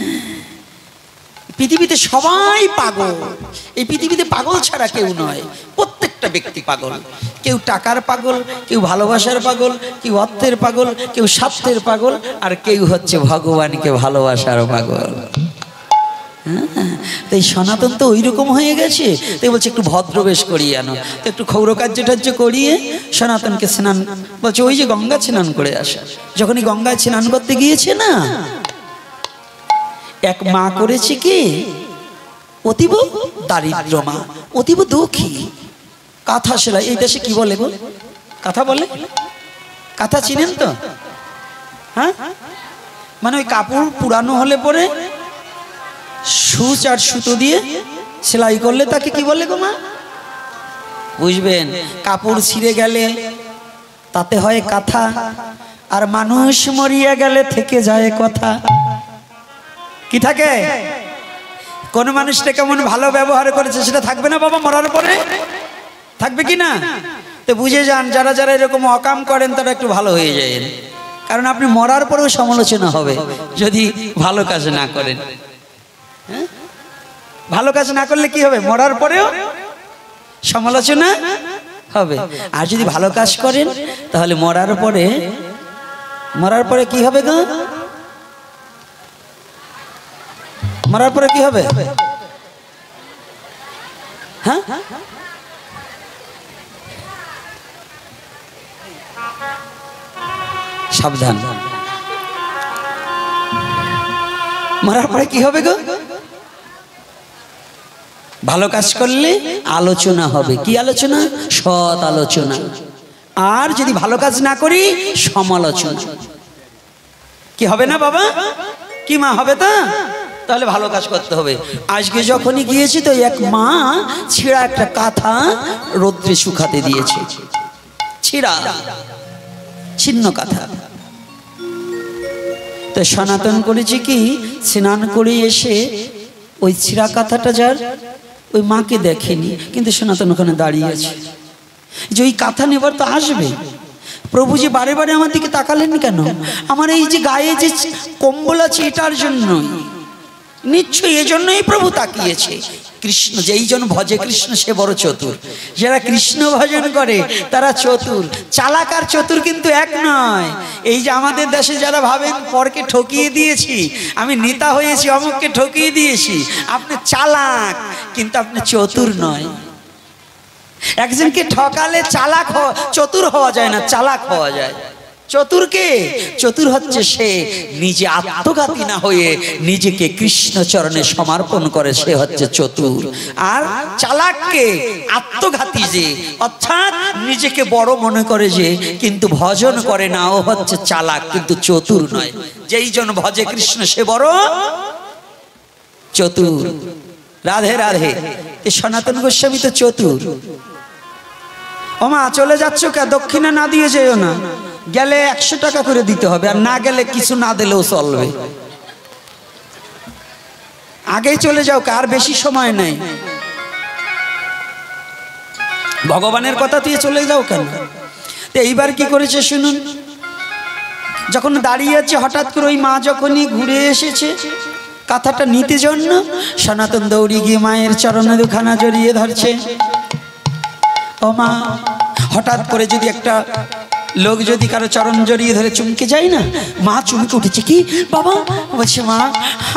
পৃথিবীতে সবাই পাগল, এই পৃথিবীতে পাগল ছাড়া কেউ নয়, প্রত্যেক प्रत्येकटा व्यक्ति पागल, केउ टाकार पागल, केउ भालोबासार पागल, केउ अर्थेर पागल, केउ स्वार्थेर पागल, और केउ हच्छे भगवानके भालोबासार पागल। तो सनातन तो ओई रकम हये गेछे। तो बोलछे एकटु भद्र बेश करिये आनो, तो एकटु खौर कार्य टार्य करिये सनातनके स्नान, बोलछे ओई जे गंगा स्नान करे आसा। जखनई गंगा स्नान करते गियेछे ना, एक मा करेछे कि अतीब दारिद्र मा, अतीब दुखी कथा सेलाई। এই দেশে কি বলে বল, কথা বলে, কথা চিনেন তো? হ্যাঁ, মানে ওই কাপড় পুরানো হলে পরে সুচ আর সুতো দিয়ে সেলাই করলে তাকে কি বলে গো মা? বুঝবেন, কাপড় ছিঁড়ে গেলে তাতে হয় কথা, আর মানুষ মরিয়া গেলে থেকে যায় কথা। কি থাকে? কোন মানুষটা কেমন ভালো ব্যবহার করেছে সেটা থাকবে না বাবা মরার পরে, থাকবে কি না? তো বুঝে যান, যারা যারা এরকম অকাম করেন তারা একটু ভালো হয়ে যায়, কারণ আপনি মরার পরেও সমালোচনা হবে যদি ভালো কাজ না করেন। হ্যাঁ, ভালো কাজ না করলে কি হবে? মরার পরেও সমালোচনা হবে। আর যদি ভালো কাজ করেন তাহলে মরার পরে কি হবে গো? মরার পরে কি হবে? হ্যাঁ, সাবধান, মরার পরে কি হবে গো? ভালো কাজ করলে আলোচনা হবে। কি আলোচনা? সৎ আলোচনা। আর যদি ভালো কাজ না করি, সমালোচনা। কি হবে না বাবা? কি মা হবে? তা তাহলে ভালো কাজ করতে হবে। আজকে যখনই গিয়েছি তো এক মা ছিঁড়া একটা কাঁথা রোদ্রে শুকাতে দিয়েছে, ছিঁড়া ছিন্ন কাঁথা। তো সনাতন করেছে কি, স্নান করে এসে ওই ছিঁড়া কাঁথাটা যার, ওই মাকে দেখেনি, কিন্তু সনাতন ওখানে দাঁড়িয়ে আছে যে ওই কাঁথা নেবার তো আসবে। প্রভু যে বারে বারে আমার দিকে তাকালেন কেন? আমার এই যে গায়ে যে কম্বল আছে এটার জন্যই, নিশ্চয়ই এজন্যই প্রভু তাকিয়েছে। কৃষ্ণ যেই জন ভজে কৃষ্ণ সে বড় চতুর। যারা কৃষ্ণ ভজন করে তারা চতুর, চালাক আর চতুর কিন্তু এক নয়। এই যে আমাদের দেশে যারা ভাবেন পরকে ঠকিয়ে দিয়েছি, আমি নেতা হয়েছি, অমুককে ঠকিয়ে দিয়েছি, আপনি চালাক কিন্তু আপনি চতুর নয়। একজনকে ঠকালে চালাক চতুর হওয়া যায় না, চালাক হওয়া যায়। চতুর কে? চতুর হচ্ছে সে নিজে আত্মঘাতী না হয়ে নিজেকে কৃষ্ণ চরণে সমর্পণ করে, সে হচ্ছে চতুর। আর চালাক কে? আত্মঘাতী যে, অর্থাৎ নিজেকে বড় মনে করে যে কিন্তু ভজন করে না, ও হচ্ছে চালাক, কিন্তু চতুর নয়। যেই জন ভজে কৃষ্ণ সে বড় চতুর। রাধে রাধে। সনাতন গোস্বামী তো চতুর। ও মা চলে যাচ্ছ কে? দক্ষিণা না দিয়ে যেও না, গেলে 100 টাকা করে দিতে হবে, আর না গেলে কিছু না দিলেও চলবে। আগেই চলে যাও, কার বেশি সময় নাই। ভগবানের কথা দিয়ে চলে যাও কেন? তো এইবার কি করেছে শুনুন, যখন দাঁড়িয়ে আছে হঠাৎ করে ওই মা যখনই ঘুরে এসেছে কাঁথাটা নিতে জন্য, সনাতন দৌড়ি গিয়ে মায়ের চরণে দুখানা জড়িয়ে ধরছে। ও মা, হঠাৎ করে যদি একটা লোক যদি কারো চরণ জড়িয়ে ধরে চমকে যায় না? মা চমকে উঠেছে। কি বাবা? বলছে মা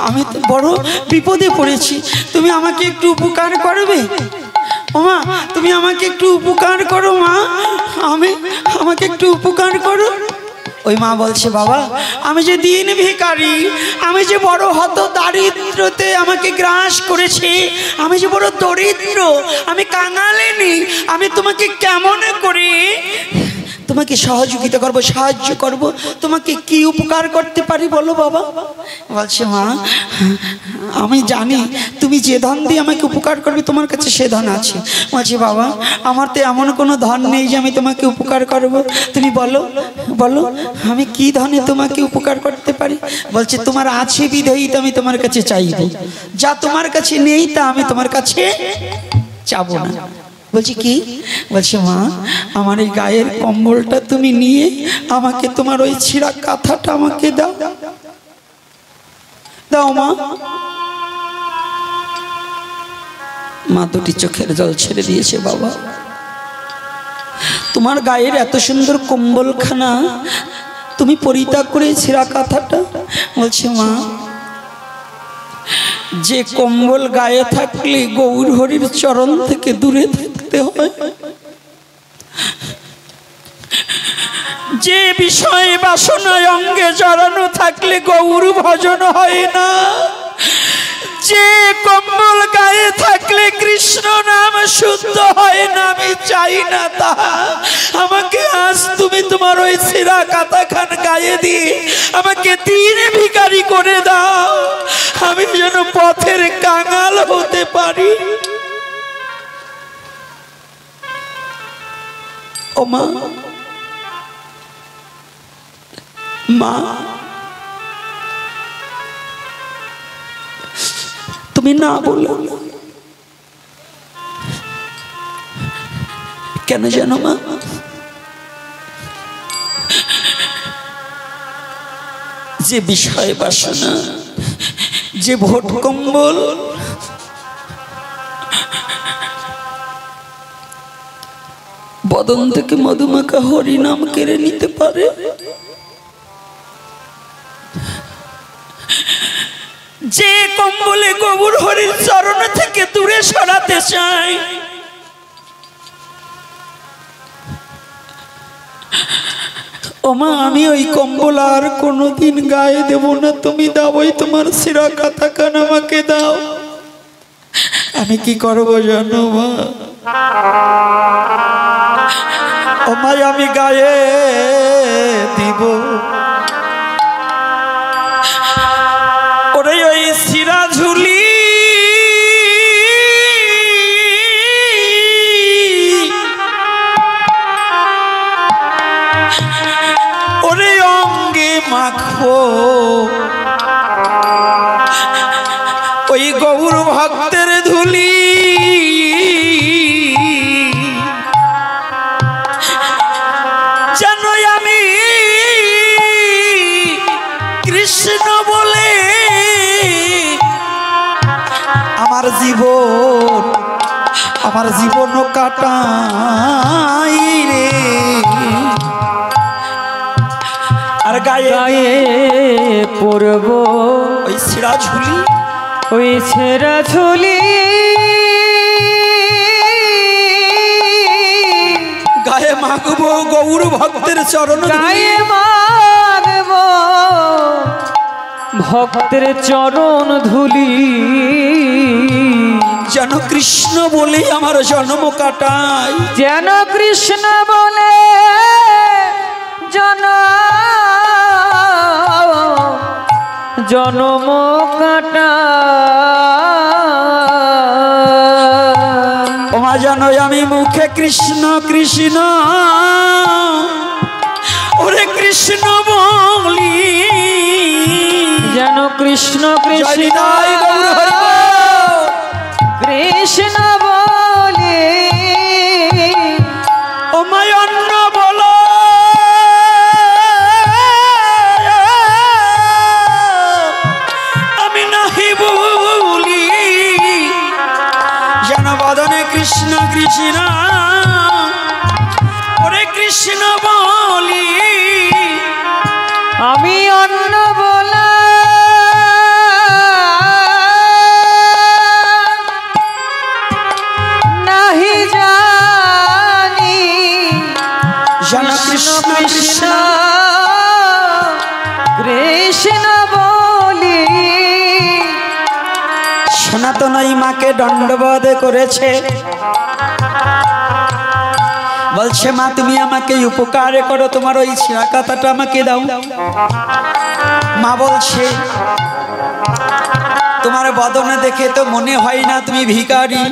আমি তো বড় বিপদে পড়েছি, তুমি আমাকে একটু উপকার করবে? ও মা তুমি আমাকে একটু উপকার করো মা, আমাকে একটু উপকার করো। ওই মা বলছে বাবা আমি যে দিন ভিখারি, আমি যে বড় হত দারিদ্রতে আমাকে গ্রাস করেছে, আমি যে বড় দরিদ্র, আমি কাঙালিনি, আমি তোমাকে কেমন করে তোমাকে সহযোগিতা করব, সাহায্য করব, তোমাকে কি উপকার করতে পারি বলো বাবা? বলছে মা আমি জানি তুমি যে ধন দিয়ে আমাকে উপকার করবে তোমার কাছে সে ধন আছে। বলছে বাবা আমার তো এমন কোনো ধন নেই যে আমি তোমাকে উপকার করব, তুমি বলো আমি কি ধনে তোমাকে উপকার করতে পারি? বলছে তোমার আছে বিধেয়ী তো আমি তোমার কাছে চাইব, যা তোমার কাছে নেই তা আমি তোমার কাছে চাবো না। বলছি কি? বলছে মা আমার এই গায়ের কম্বলটা তুমি নিয়ে আমাকে তোমার ওই ছিঁড়া কাঁথাটা আমাকে দাও, দাও মা। মা দুটি চোখের জল ছেড়ে দিয়েছে বাবা। तुम्हार गायर एत सुंदर कम्बलखाना तुम परित्याग करे छेड़ा काथाटा बोलछे मा जे कम्बल गाये थाकले गौर हरिर चरण थेके दूरे थाकते हय जे विषय बासना अंगे जड़ानो थाकले गौर भजन हय ना जे कम्बल गाये थाकले कृष्ण नाम शुद्ध हय ना आमि चाइ ना ता आमाके आज तुमि तोमार ओई सिरा काताखान गाये दिये आमाके तीन भिखारी करे दाओ आमि जेन पथेर कांगाल होते पारी ओ मा मा तुम्हें ना बोलो क्या जानो मा जे विषय बासना जे भोट कम्बल बदन थेके मधुमाखा हरि नाम केड़े निते पारे जे कम्बले गौर हरिर चरण थेके दूरे सराते चाय ओमा आमी ओई कम्बल आर कोनोदिन गाये देबो ना तुमी दाओ ओई तोमार सिरा काताखान आमाके दाओ आमी कि करबो जानो मा ओमा आमी गाये दिबो ओरे ओई सिरा झुली गौर भक्तेर धूली जानो आमी कृष्ण बोले आमार जीवन काटाई रे आर गाये पड़बो ओई सिरा झुली ওই ছেড়া ঝুলি গায়ে মাখবো গৌর ভক্তের চরণ গায়ে মাখবো ভক্তের চরণ ধুলি যেন কৃষ্ণ বলে আমার জন্ম কাটায় যেন কৃষ্ণ বলে জন্ম কাটা ওমা জানো আমি মুখে কৃষ্ণ কৃষ্ণ ওরে কৃষ্ণ বলি জানো কৃষ্ণ কৃষ্ণ কৃষ্ণ বলি ওমায় অন্য বল कृष्ण कृष्ण ओरे कृष्ण बोली आमी अन्न बोला नहीं जानी जन कृष्ण कृष्ण कृष्ण बोली सनातन माँ के दंडवध करेछे বলছে মা তুমি আমাকে উপকার করো তোমার ওই ছেঁড়া কাঁথাটা আমাকে দাও মা বলছে তোমার বদনে দেখে তো মনে হয় না তুমি ভিখারি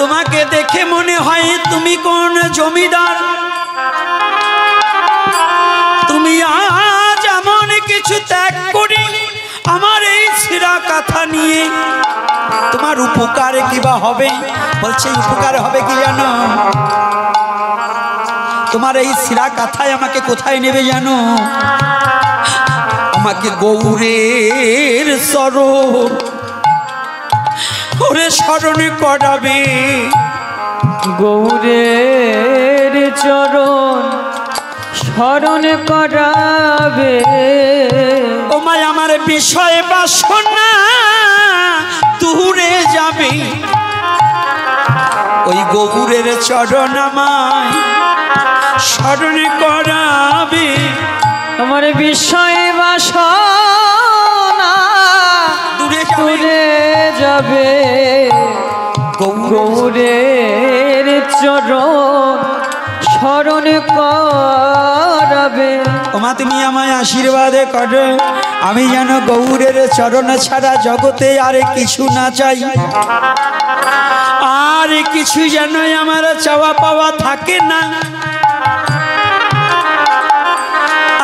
তোমাকে দেখে মনে হয় তুমি কোন জমিদার তুমি আজ এমন কিছু ত্যাগ করি আমার এই ছেঁড়া কাঁথা নিয়ে তোমার উপকার কিবা হবে বলছে উপকার হবে কি জানো तुम्हारे सिरा कथा कथाएं नेबे जानो गौरेर शरण ओरे शरण कराबे गौरे तेरे चरण शरण करावे ओ माय आमार विषय बासना दूरे जाबे ओई गोपुरेर चरण आमाय शरण करावे आमार विषय बासना दूरे जाबे गोपुरेर चरण शरण करावे ओमा तुमी आमाय आशीर्वाद करो आमी जानो गौरेर चरण छाड़ा जगते आरे किछु ना चाइ आरे किछु जानो आमार चावा पावा थाके ना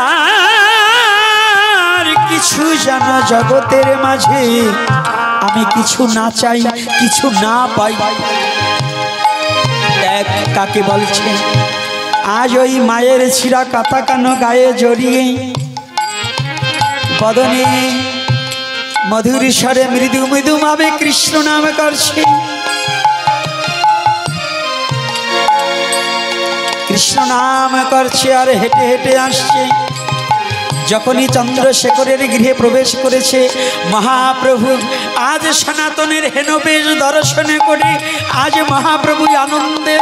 आरे किछु जानो जगतेर माझे आमी किछु ना चाइ किछु ना पाइ देख काके बोलछे आज ओई मायेर छिरा काता कानो गाये जड़िए बदने मधुर स्वरे मृदु मृदु भावे कृष्ण नाम करछे कृष्ण नाम करछे आर हेटे हेटे आसछे जखनी चंद्रशेखरेर गृहे प्रवेश करेछे महाप्रभु आज सनातनेर हेनबेश दर्शन करे आज महाप्रभु आनंदे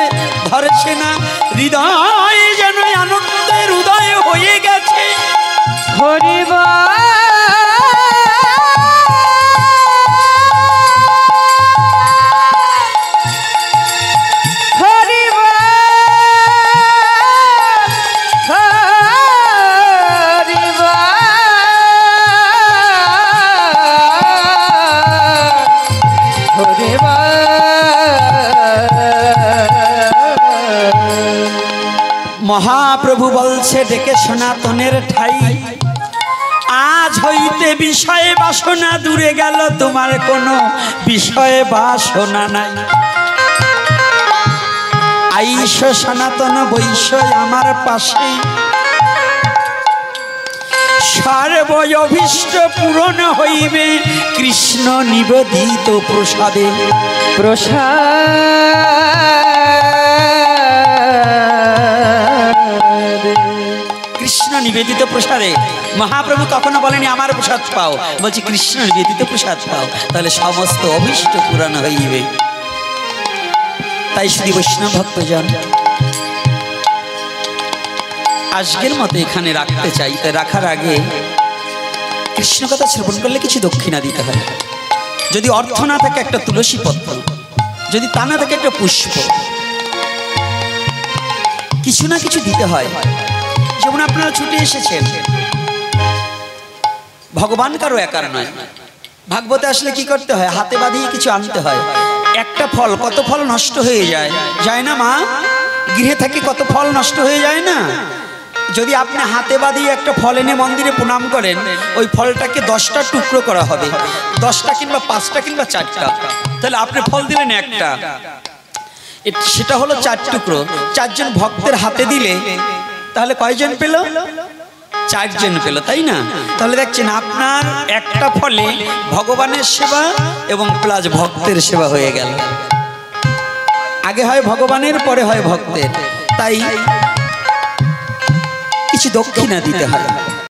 धरछे ना हृदय जेन आनंदेर उदय हये गेछे महाप्रभु बोलछे डेके सनातनेर ठाई आज हईते विषय बासना दूरे गेल तुम्हारे कोनो विषय बासना नाई आईशो सनातन बैशो आमार पाशे सर्व अभीष्ट पूरण हईबे कृष्ण निवेदित प्रसादे कृष्ण निवेदित प्रसादे महाप्रभु कखनो बोलेनी आमार प्रसाद पाओ बोलछे कृष्ण निवेदित प्रसाद पाओ ताहले समस्त अभीष्ट पूरण हईबे ताई श्री वैष्णव भक्तजन आजकेर मतो एखाने राखते चाइ ताई राखार आगे कृष्ण कथा श्रवण करले किछु दक्षिणा दिते हय यदि अर्थ ना थाके एकटा तुलसी पत्र यदि ता ना थाके एकटा पुष्प किछु ना किछु दिते हय जेमन आपनारा छुटे एसेछेन भगवान कारो एकार नय भागवते आसले कि करते हैं हाथे बाधिए किछु आनते हैं एकटा फल कत फल नष्ट हये जाय जाय ना मा गृहे थाके कत फल नष्ट हये जाय ना यदि आपनि हाथे बाधिए एकटा फल एने मंदिरे प्रणाम करें ओई फलटाके 10टा टुकरो करा होबे 10टा किंबा 5टा किंबा 4टा ताहले आपनि फल दिलेन एकटा सेटा हलो 4 टुकरो 4 जन भक्तेर हाथे दिले ताहले कयजन पेल चार जन पेल तई ना देखें आपनार एकटा फले भगवानेर सेवा एवं प्लस भक्तेर सेवा हो गेल आगे है भगवानेर परे है भक्तेर ताई किछु दक्षिणा दीते हैं।